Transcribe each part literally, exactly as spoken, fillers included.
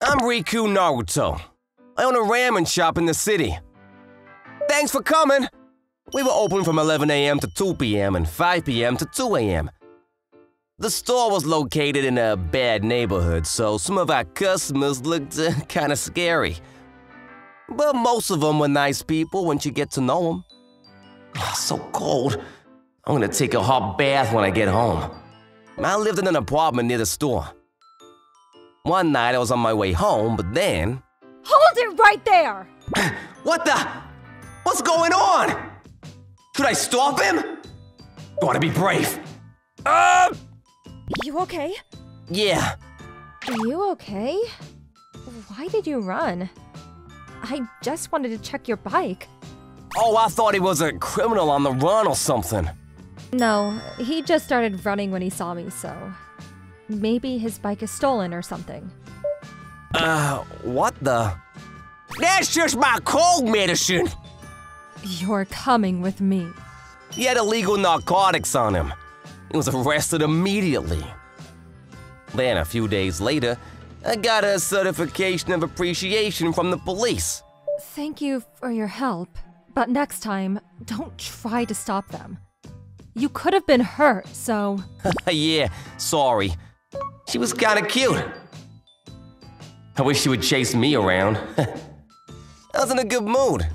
I'm Riku Naruto. I own a ramen shop in the city. Thanks for coming! We were open from eleven a m to two p m and five p m to two a m The store was located in a bad neighborhood, so some of our customers looked uh, kinda scary. But most of them were nice people once you get to know them. Oh, so cold. I'm gonna take a hot bath when I get home. I lived in an apartment near the store. One night I was on my way home, but then… Hold it right there! What the… What's going on? Should I stop him? Gotta be brave. Uh... You okay? Yeah. Are you okay? Why did you run? I just wanted to check your bike. Oh, I thought he was a criminal on the run or something. No, he just started running when he saw me, so… Maybe his bike is stolen or something. Uh, what the? That's just my cold medicine! You're coming with me. He had illegal narcotics on him. He was arrested immediately. Then, a few days later, I got a certification of appreciation from the police. Thank you for your help, but next time, don't try to stop them. You could have been hurt, so… Yeah, sorry. She was kinda cute. I wish she would chase me around. I was in a good mood.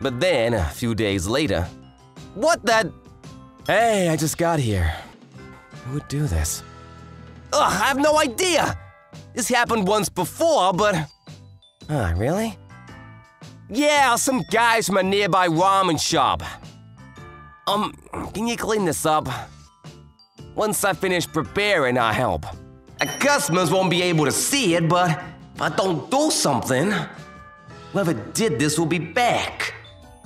But then, a few days later… What the… Hey, I just got here. Who would do this? Ugh, I have no idea! This happened once before, but… Huh, really? Yeah, some guys from a nearby ramen shop. Um, can you clean this up? Once I finish preparing, I'll help. Our customers won't be able to see it, but if I don't do something, whoever did this will be back.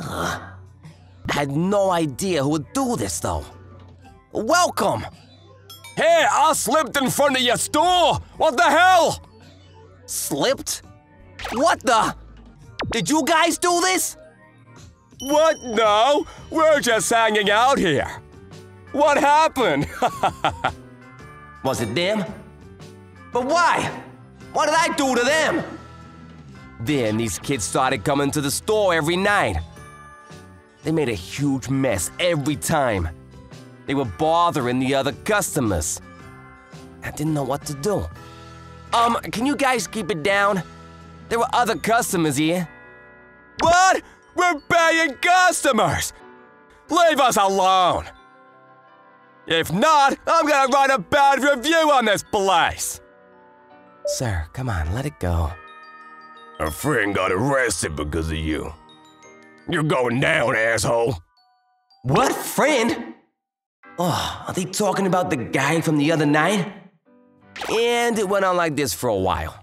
Ugh. I had no idea who would do this, though. Welcome! Hey, I slipped in front of your store! What the hell? Slipped? What the? Did you guys do this? What? No, we're just hanging out here. What happened? Was it them? But why? What did I do to them? Then these kids started coming to the store every night. They made a huge mess every time. They were bothering the other customers. I didn't know what to do. Um, can you guys keep it down? There were other customers here. What? We're paying customers! Leave us alone! If not, I'm gonna write a bad review on this place! Sir, come on, let it go. A friend got arrested because of you. You're going down, asshole! What friend? Oh, are they talking about the guy from the other night? And it went on like this for a while.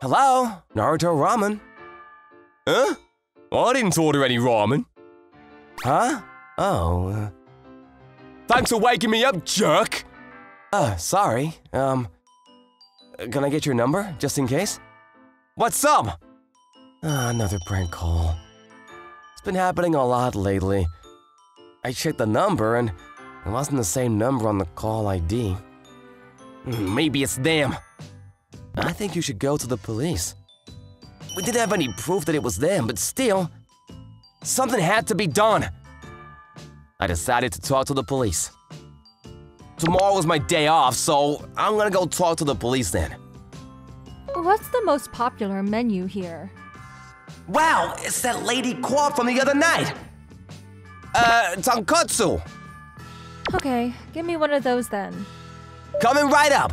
Hello? Naruto Ramen? Huh? I didn't order any ramen. Huh? Oh. Uh... Thanks for waking me up, jerk! Uh, sorry. Um, can I get your number, just in case? What's up? Uh, another prank call. It's been happening a lot lately. I checked the number and it wasn't the same number on the call I D. Maybe it's them. I think you should go to the police. We didn't have any proof that it was them, but still, something had to be done. I decided to talk to the police. Tomorrow is my day off, so I'm gonna go talk to the police then. What's the most popular menu here? Wow, it's that lady called from the other night. Uh, tonkotsu. Okay, give me one of those then. Coming right up.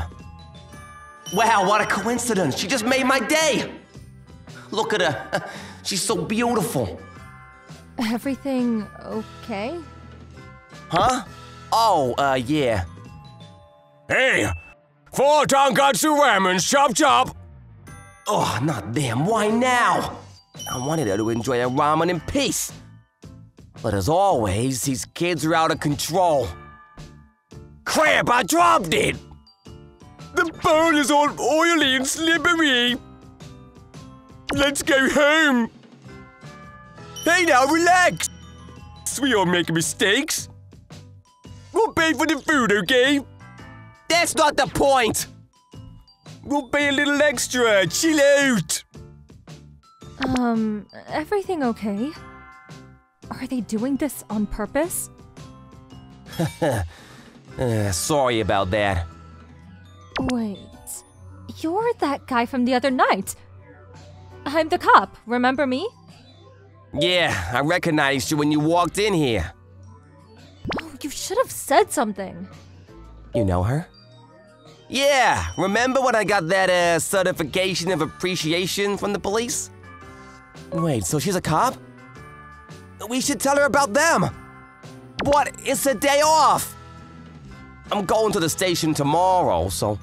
Wow, what a coincidence. She just made my day. Look at her. She's so beautiful. Everything okay? Huh? Oh, uh, yeah. Hey! Four tonkotsu ramen, chop chop! Oh, not them. Why now? I wanted her to enjoy her ramen in peace. But as always, these kids are out of control. Crap, I dropped it! The bowl is all oily and slippery. Let's go home! Hey now, relax! We all make mistakes! I'll pay for the food, okay? That's not the point! We'll pay a little extra, chill out! Um, everything okay? Are they doing this on purpose? uh, sorry about that. Wait, you're that guy from the other night. I'm the cop, remember me? Yeah, I recognized you when you walked in here. Oh, you should have said something. You know her? Yeah, remember when I got that uh, certification of appreciation from the police? Wait, so she's a cop? We should tell her about them! What? It's a day off! I'm going to the station tomorrow, so...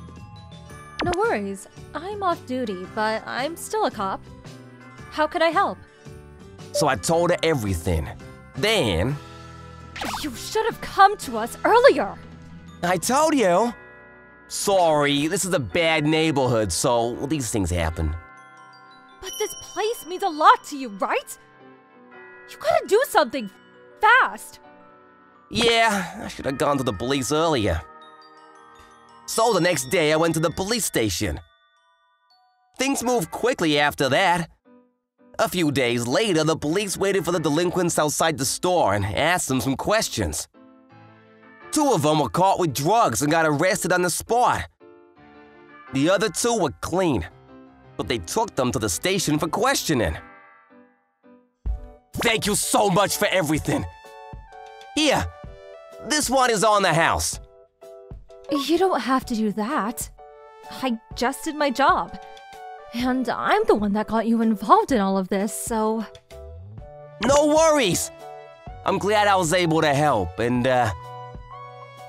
No worries. I'm off duty, but I'm still a cop. How could I help? So I told her everything. Then... You should have come to us earlier! I told you! Sorry, this is a bad neighborhood, so these things happen. But this place means a lot to you, right? You gotta do something fast! Yeah, I should have gone to the police earlier. So the next day I went to the police station. Things moved quickly after that. A few days later, the police waited for the delinquents outside the store and asked them some questions. Two of them were caught with drugs and got arrested on the spot. The other two were clean, but they took them to the station for questioning. Thank you so much for everything. Here, this one is on the house. You don't have to do that. I just did my job. And I'm the one that got you involved in all of this, so... No worries! I'm glad I was able to help, and, uh...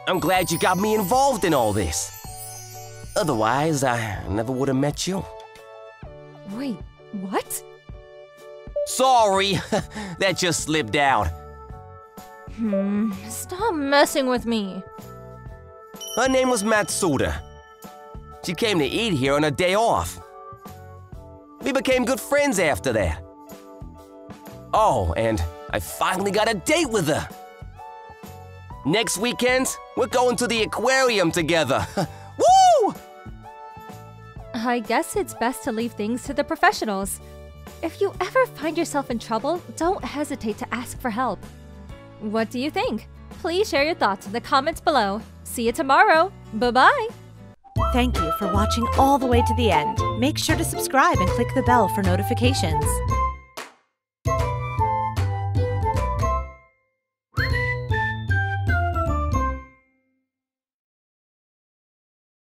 I'm glad you got me involved in all this. Otherwise, I never would have met you. Wait, what? Sorry, that just slipped out. Hmm, stop messing with me. Her name was Matsuda. She came to eat here on her day off. We became good friends after that. Oh, and I finally got a date with her. Next weekend, we're going to the aquarium together. Woo! I guess it's best to leave things to the professionals. If you ever find yourself in trouble, don't hesitate to ask for help. What do you think? Please share your thoughts in the comments below. See you tomorrow. Bye-bye. Thank you for watching all the way to the end. Make sure to subscribe and click the bell for notifications.